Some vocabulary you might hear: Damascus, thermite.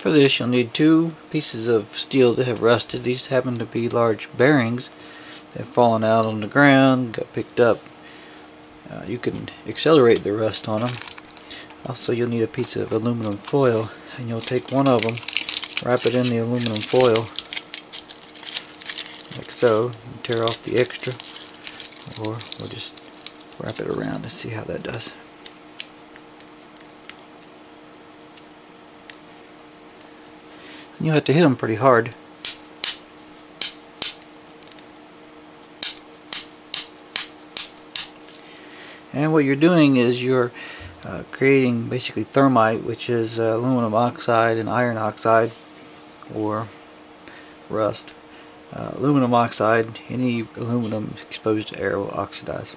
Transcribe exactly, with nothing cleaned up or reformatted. For this you'll need two pieces of steel that have rusted. These happen to be large bearings that have fallen out on the ground, got picked up. Uh, you can accelerate the rust on them. Also you'll need a piece of aluminum foil, and you'll take one of them, wrap it in the aluminum foil like so, and tear off the extra, or we'll just wrap it around and see how that does. You'll have to hit them pretty hard. And what you're doing is you're uh, creating basically thermite, which is uh, aluminum oxide and iron oxide or rust. Uh, aluminum oxide, any aluminum exposed to air will oxidize.